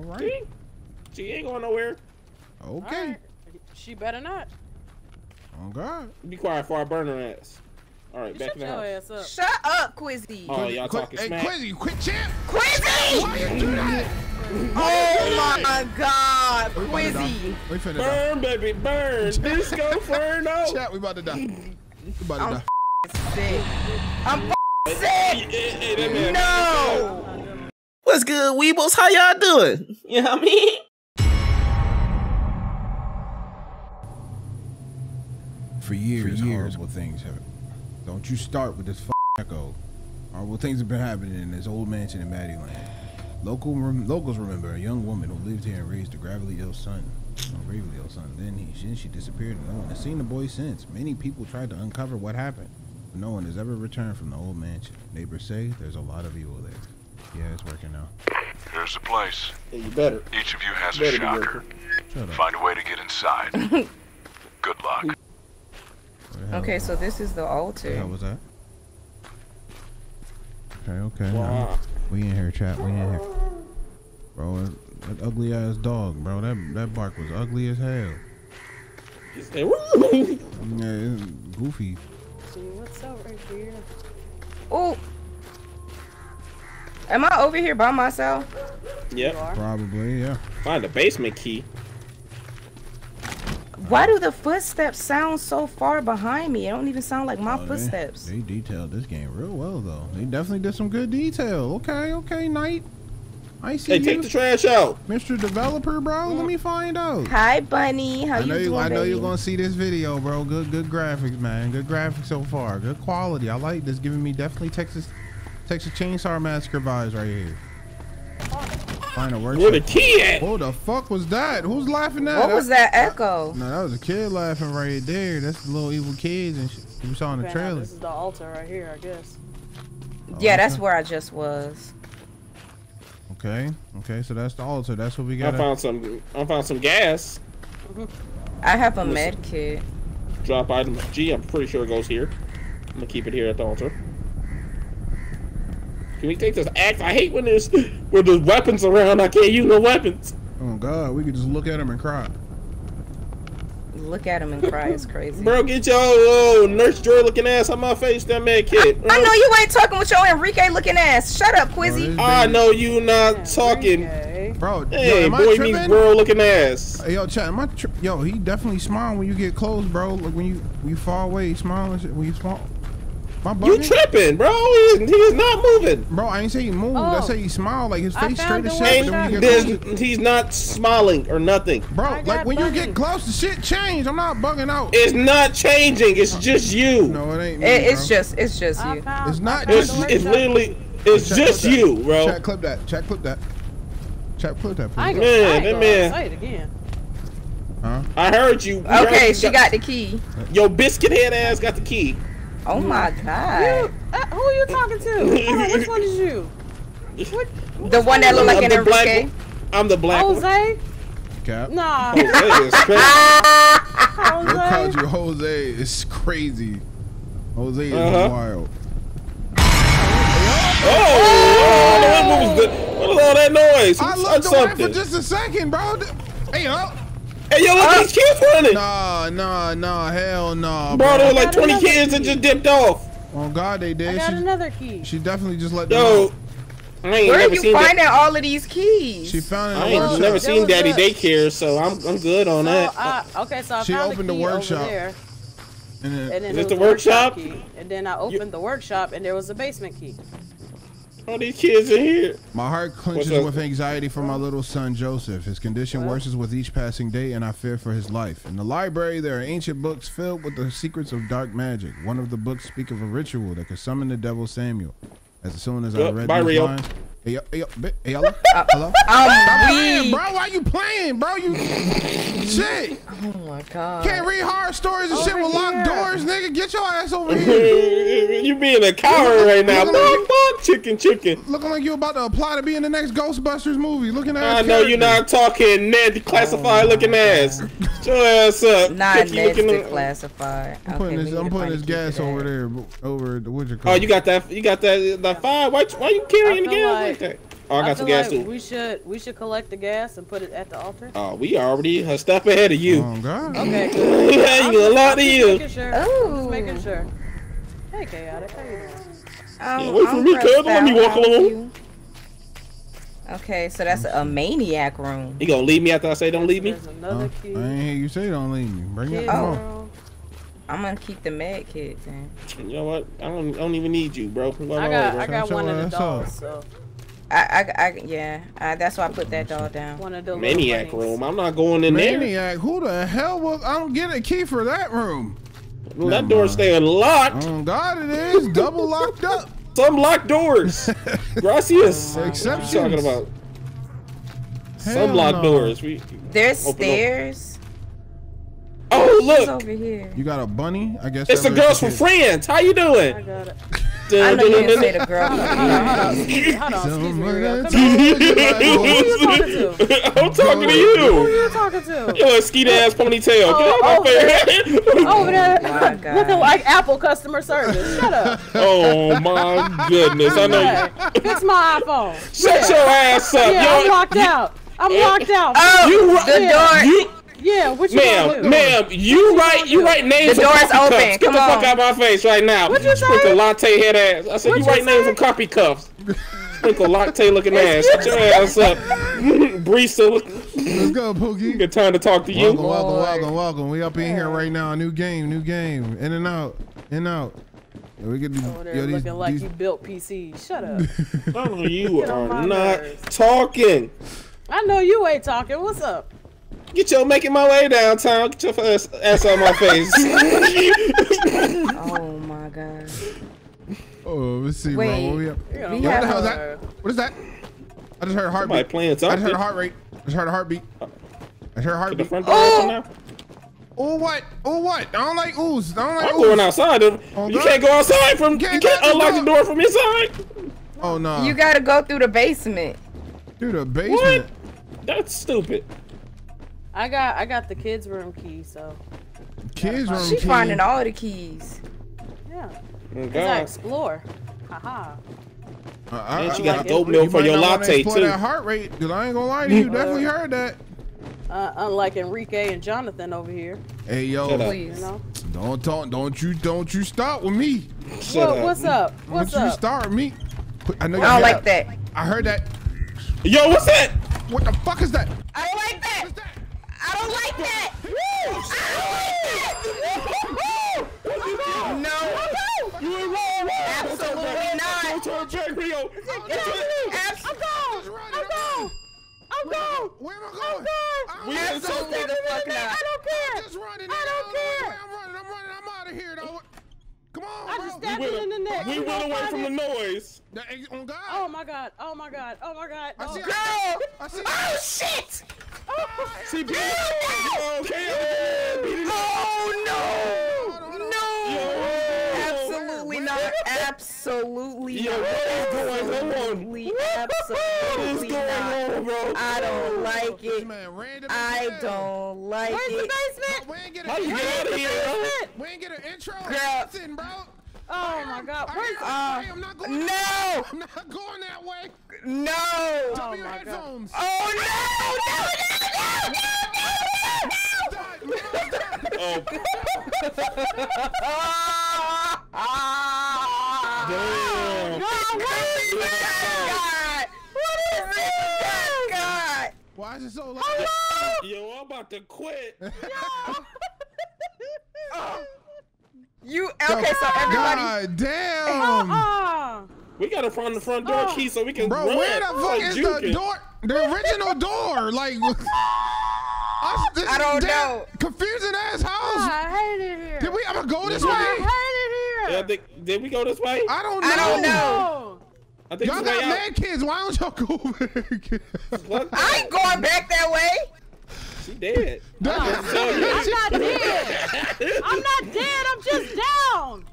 All right. She ain't going nowhere. Okay. Right. She better not. Oh God. Be quiet for our burner ass. All right, back in the house. Up. Shut up, Quizzy. Oh, y'all talking smack. Hey, Quizzy, quit champ. Quizzy! Why you do that? Oh my God, Quizzy. We finna die. Burn, baby, burn. Disco Inferno. Chat, we about to die. I'm sick. No. What's good, Weebles? How y'all doing? You know what I mean? For years, horrible things have. Don't you start with this echo. Horrible things have been happening in this old mansion in Maddieland. Locals remember a young woman who lived here and raised a gravely ill son. Then she disappeared, and no one has seen the boy since. Many people tried to uncover what happened, but no one has ever returned from the old mansion. Neighbors say there's a lot of evil there. Yeah, it's working now. There's the place. Yeah, you better. Each of you has a shocker. Find a way to get inside. Good luck. Okay, so this is the altar. How was that? Okay. Wow. We in here, chat. We in here. Bro, that ugly ass dog, bro. That bark was ugly as hell. Yeah, it's goofy. See what's up right here? Oh. Am I over here by myself? Yep. Probably, yeah. Find the basement key. Why do the footsteps sound so far behind me? It don't even sound like my footsteps. They detailed this game real well, though. They definitely did some good detail. Okay, Knight. I see you. Hey, take the trash out. Mr. Developer, bro, let me find out. Hi, Bunny. How you doing, baby? I know you're going to see this video, bro. Good graphics, man. Good graphics so far. Good quality. I like this. Giving me definitely Texas Chainsaw Massacre vibes right here. Find a workshop. Where the key at? Who the fuck was that? Who's laughing at? What was that echo? No, that was a kid laughing right there. That's the little evil kids and shit we saw in the trailer. This is the altar right here, I guess. Yeah, that's where I just was. Okay, so that's the altar. That's what we got. I found some gas. I have a med kit. Drop item G. I'm pretty sure it goes here. I'm gonna keep it here at the altar. Can we take this axe? I hate when there's weapons around. I can't use no weapons. Oh God, we could just look at them and cry. Look at them and cry is crazy. Bro, get your Nurse Joy looking ass on my face, that man kid. I know you ain't talking with your Enrique looking ass. Shut up, Quizzy. Bro, I know you not talking. Enrique. Bro, hey, yo, boy meets girl looking ass. Hey, yo, chat, yo, he definitely smile when you get close, bro. Like when you far away, he smile when you smile. You tripping, bro? He's not moving. Bro, I ain't say he moved. I say he smiled. Like his face straight as shit. He's not smiling or nothing. Bro, like when you get close, the shit change. I'm not bugging out. It's not changing. It's just you. No, it ain't me, It's just you. It's not just you. It's literally, it's just you, bro. Chat, clip that. Chat, clip that. Chat, clip that. Man. Say it again. Huh? I heard you. Okay, she got the key. Yo, biscuit head ass got the key. Oh my God! Who are you talking to? Which one is you? The one that looked like an Enrique. I'm the black Jose? One. Jose? Nah. Jose is crazy. Jose? I called you Jose. It's crazy. Jose is wild. What was all that noise? I looked away for just a second, bro. Hey, yo. Hey, yo, look at these kids running! Nah, hell nah, bro. There were like 20 kids that just dipped off. Oh, God, they did. I got another key. She definitely just let them out. Where did you find all of these keys? She found it. I ain't never seen Daddy Daycare, so I'm good on that. Okay, so I opened the workshop. And then it was the workshop? And then I opened the workshop, and there was a basement key. All these kids in here. My heart clenches with anxiety for my little son Joseph. His condition worsens with each passing day, and I fear for his life. In the library, there are ancient books filled with the secrets of dark magic. One of the books speaks of a ritual that could summon the devil Samuel. As soon as I read these lines, hello? Stop playing, bro. Why you playing, bro? You shit. Oh my God. Can't read horror stories and shit with locked doors, nigga. Get your ass over here. You being a coward right now. Fuck, chicken. Looking like you about to apply to be in the next Ghostbusters movie. Looking at I know you're not talking Ned Classified looking ass. Shut your ass up. Not Ned Classified. I'm putting this gas over there, over the woodshed. Oh, you got that? You got that? Why you carrying the gas? Like that. Oh, I got some gas too. We should collect the gas and put it at the altar. Oh, we already a step ahead of you. Oh God. Okay. I'm just making sure. I'm just making sure. Hey, Chaotic. How you doing? Yeah, wait for me, cuz. Let me walk along. Okay, so that's a maniac room. You gonna leave me after I say don't leave me? There's another kid. I ain't hear you say don't leave me. Bring it home. I'm gonna keep the mad kid then. You know what? I don't even need you, bro. I got one of the dolls, so. That's why I put that doll down. One of those maniac room. I'm not going in there. Maniac? Who the hell was? I don't get a key for that room. Well, that door's staying locked. Oh God, it is double locked up. Some locked doors. Gracias. Exceptions. What are you talking about? Some locked doors. There's stairs. Oh look! She's over here. You got a bunny? I guess it's the girls from Friends. How you doing? I got it. I know you didn't say the girl. I'm talking to you. Who are you talking to? You're a skeet ass ponytail. Oh, over there. Looking like Apple customer service. Shut up. Oh my goodness. I know you. Fix my iPhone. Shut your ass up. I'm locked out. I'm locked out. Oh, the door. Yeah, what you gonna do? Ma'am, you write names on coffee cuffs. Get the fuck out of my face right now. What you sprinkle latte head ass. I said you write names on coffee cuffs. Sprinkle latte looking ass. Shut your ass up. Brisa. Let's go, Pookie. Good time to talk to you. Welcome. We up in here right now. New game. In and out. We get these, looking like you built PCs. Shut up. I know you are not talking. I know you ain't talking. What's up? Get your making my way downtown. Get your ass out of my face. Oh my God. Oh, let's see, bro. What is that? I just heard a heartbeat. I just heard a heartbeat. I heard a heartbeat. Oh what? I don't like ooze. I'm going outside. You can't go outside from. You can't unlock the door from inside. Oh no. You gotta go through the basement. Through the basement. What? That's stupid. I got the kids' room key, so. Kids' room key? She's finding all the keys. Yeah. Because I explore. Haha. And you got goat milk for your latte, too. That heart rate, because I ain't gonna lie to you. Definitely heard that. Unlike Enrique and Jonathan over here. Hey, yo. Please. You know? Don't talk. Don't you start with me. What's up? You start with me. I know you don't like that. I heard that. Yo, what's that? What the fuck is that? I don't like that. What's that? I don't like that! I don't like that! No! You ain't wrong! Absolutely not! I'm gone! Where am I going? We ain't so stupid! I don't care! I don't care! I'm running! I'm out of here! Come on! I just stabbed him in the neck! We went away from the noise! Oh my god! I see. Oh shit! Absolutely not. I don't like it. Where's the basement? We ain't get an intro. Listen, bro. Oh my God! I'm not going that way. No! Oh my headphones. God! No! Why is it so loud? Yo, I'm about to quit. So everybody. God damn! We gotta find the front door key so we can. Bro, where the fuck is the door? The original door, like. I don't know. Confusing ass house. I hate it here. Did we ever go this way? I hate it here. Yeah, did we go this way? I don't know. Y'all got mad kids. Why don't y'all go over there? I ain't going back that way. She dead. I'm not dead. I'm just down.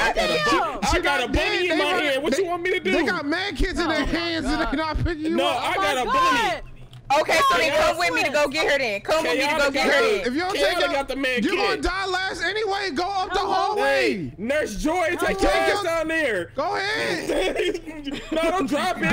I got a bunny in my hand. What you want me to do? They got mad kids in their hands and they not picking you up. No, I got a bunny. Oh, Okay, so then come with me to go get her then. Come with me to go get her then. If you don't take her, you're going to die last anyway. Go up the hallway. Nurse Joy, take your ass down there. Go ahead. No, don't drop it.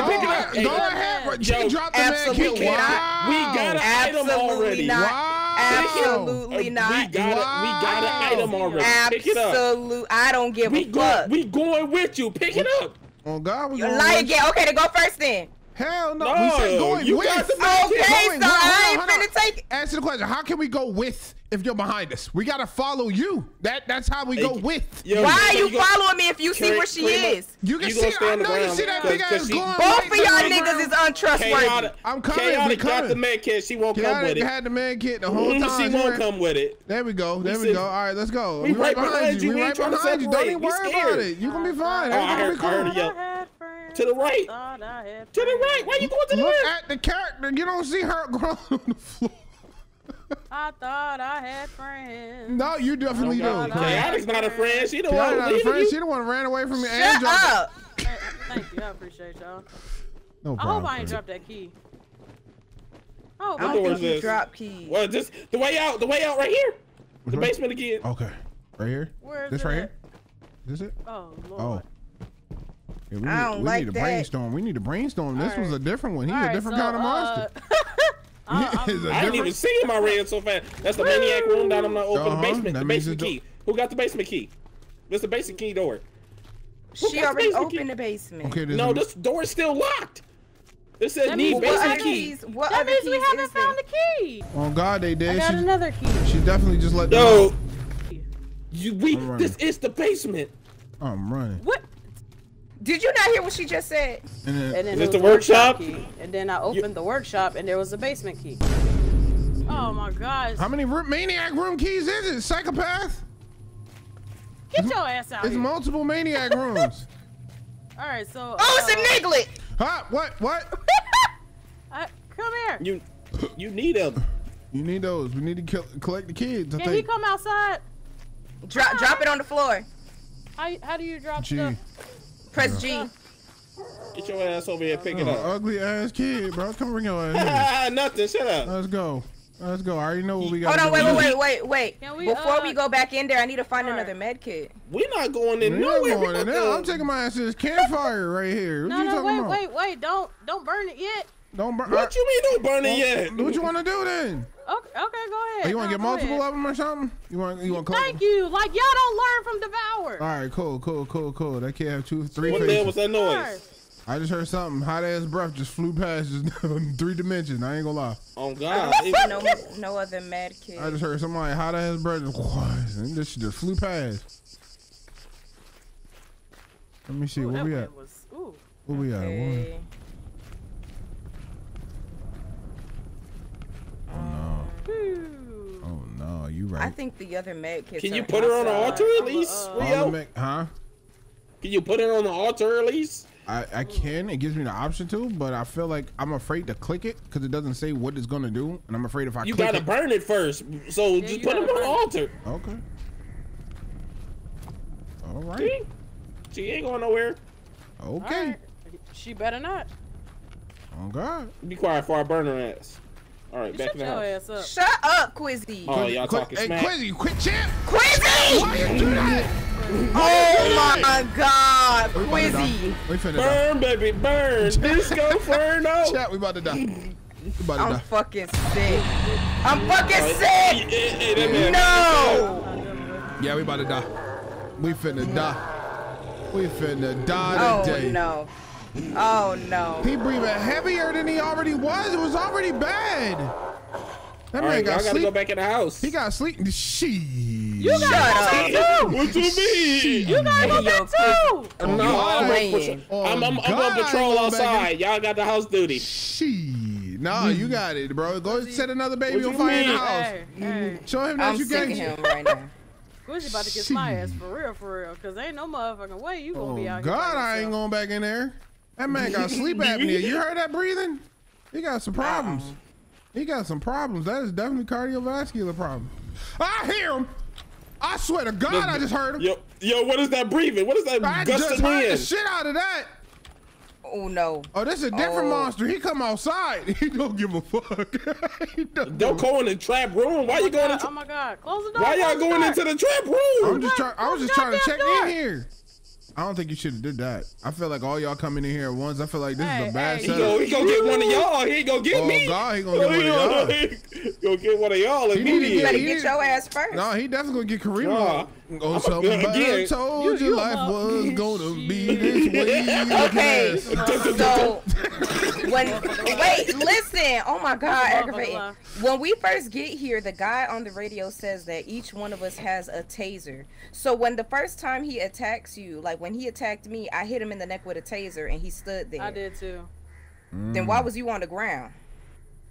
Go ahead. She dropped the man key. We got an item already. Absolutely not. We got an item already. Pick it up. Absolutely. I don't give a fuck. We going with you. Pick it up. Oh, God, we going lie again. Okay, then go first then. Hell no. We said going with. Okay, so I ain't finna take it. Answer the question. How can we go with if you're behind us? We got to follow you. That's how we go with. Why are you following me if you see where she is? You can see. I know you see that big ass going. Both of y'all niggas is untrustworthy. I'm coming. I'm got the med kit. She won't come with it. Had the med kit the whole time. She won't come with it. There we go. There we go. All right, let's go. We right behind you. We right behind you. Don't even worry about it. You gonna be fine. Everything gonna be cool. To the right. To the right. Why you going to the left? Look at the character. You don't see her grown on the floor. I thought I had friends. No, you definitely don't. Kiana's not a friend. She the one who ran away from me. Shut up. Thank you. I appreciate y'all. No problem. I hope I ain't dropped that key. Oh, I hope I dropped keys. Well, just the way out. The way out right here. The basement again. Okay. Right here. Where is this right here? Is it? Oh, Lord. Yeah, we need to brainstorm. This was a different one. He's a different kind of monster. I didn't even see him. I ran so fast. That's the maniac room down in the open basement. The basement key. Who got the basement key? That's the basement key door. She already opened the basement. Okay, no, this door is still locked. It said need basement key. That means we haven't found the key. Oh God, they did. I got another key. She definitely just let. No. This is the basement. I'm running. What? Did you not hear what she just said? And then it was the workshop key. And then I opened the workshop and there was a basement key. Oh my gosh. How many maniac room keys is it, psychopath? Get your ass out here. It's multiple maniac rooms. All right, so. Oh, it's a niglet. Huh? What? Come here. You need them. You need those. We need to collect the kids. Can he come outside? Drop it on the floor. How do you drop stuff? Press G. Get your ass over here, pick it up. Ugly ass kid, bro. Come bring your ass. Nothing. Shut up. Let's go. Let's go. I already know what we got. Hold on. Wait. Before we go back in there, I need to find another med kit. We're not going in nowhere. I'm taking my ass to this campfire right here. What you talking about? Wait. Don't burn it yet. Don't burn. What you mean don't burn it yet? What you want to do then? Okay, go ahead. Oh, you want to get multiple of them or something? You want? Thank you. Like y'all don't learn from Devour. All right, cool. That kid have 2, 3. What the hell was that noise? I just heard something. Hot ass breath just flew past just in 3 dimensions. I ain't gonna lie. Oh God. no other mad kid. I just heard somebody hot ass breath and this just flew past. Let me see. Ooh, where we at? Where we at? Oh no, you right. I think the other med kids. Can you put her on the altar at least, Rio? Huh? Can you put her on the altar at least? I can. It gives me the option to, but I feel like I'm afraid to click it because it doesn't say what it's gonna do, and I'm afraid if I click it. You gotta burn it first, so just put them on the altar. Okay. All right. She ain't going nowhere. Okay. Right. She better not. Oh God. Be quiet before I burn her ass. All right, back in the house. Up. Shut up, Quizzy. Oh, y'all talking smack. Hey, Quizzy, quit champ. Quizzy! Why you do that? Oh my God, Quizzy. We finna die. Burn, baby, burn. Disco Ferno. Chat, we about to die. I'm fucking sick. I'm fucking sick. No. Yeah, we about to die. We finna die. We finna die today. Oh no. Oh no. He breathing heavier than he already was. It was already bad. That man got sleep. I gotta go back in the house. He got sleep. You gotta go back too. What you mean? You gotta go back too. Oh, no, I'm on patrol outside. Y'all got the house duty. Nah, you got it, bro. Go set another baby on fire in the house. Hey. Show him that you got him right now. Quizzy about to get my ass for real. Cause ain't no motherfucking way you gonna be out here. God, I ain't going back in there. That man got sleep apnea. You heard that breathing? He got some problems. He got some problems. That is definitely cardiovascular problem. I hear him. I swear to God, I just heard him. Yo, what is that breathing? What is that? I just heard the shit out of that. Oh no. Oh, this is a different monster. He come outside. He don't give a fuck. Don't go in the trap room. Why you going into? Oh my god. Close the door. Why y'all going into the trap room? I'm just trying. I was just trying to check in here. I don't think you should have did that. I feel like all y'all coming in here at once. I feel like this is a bad setup. He gonna get one of y'all. He gonna get me. Oh god, he gonna get one of y'all. He gonna get one of y'all immediately. You better get your ass first. No, he definitely gonna get Kareem. Oh, somebody told you life was gonna be this way. Okay, so wait, listen. Oh my god, aggravating. When we first get here, the guy on the radio says that each one of us has a taser. So when the first time he attacks you, like when he attacked me, I hit him in the neck with a taser and he stood there. I did too. Then why was you on the ground?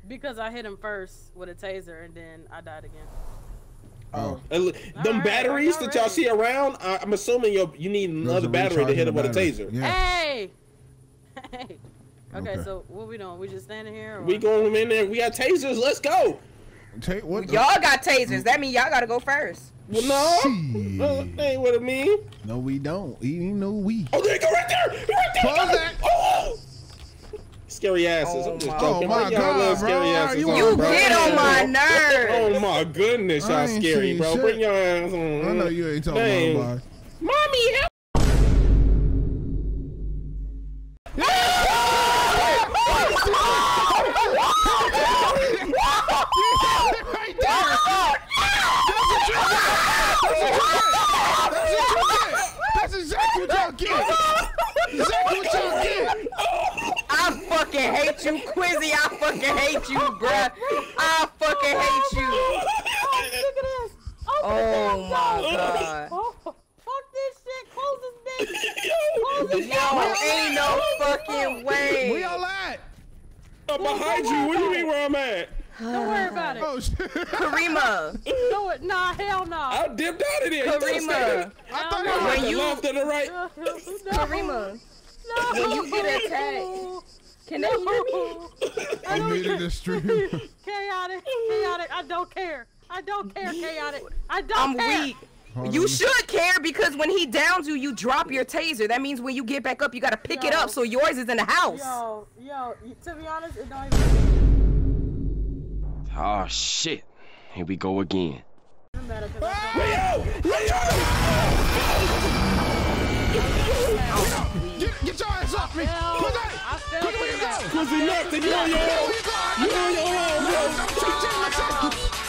Because I hit him first with a taser and then I died again. Oh, them batteries that y'all see around, I'm assuming you need another battery to hit him with a taser. Hey! Hey! Okay, so what we doing? We just standing here? Or we going in there. We got tasers. Let's go. Y'all got tasers. That means y'all got to go first. Well, no. That ain't what it mean. No, we don't. Even though we. Oh, there you go. Right there. Right there. Pause that. Oh! Scary asses. I'm just joking. Oh my god, bro. Scary asses you get on my nerves. Oh my goodness, y'all scary, bro. Shit. Bring your ass on. I know you ain't talking about nobody. Mommy, help. Hate you, Quizzy. I fucking hate you, bruh. I fucking hate you. Oh my god. Oh, fuck this shit. Close this bitch. Close this bitch. Yo, ain't no fucking way. Where y'all at? I'm behind you. What do you mean where I'm at? Don't worry about it. Oh, shit. Karima. Nah, hell no. I dipped out of there. Karima. I thought I was left and the right. Karima. When you get attacked. Can they hear me? I needed the stream. Chaotic, chaotic. I don't care. I don't care, chaotic. I don't care. I'm weak. You should care because when he downs you, you drop your taser. That means when you get back up, you gotta pick it up. So yours is in the house. Yo. To be honest, it don't even. Oh shit! Here we go again. Get your ass off me! Quick, where you go? Quizzy, nothing. You on your own. You on your own, bro.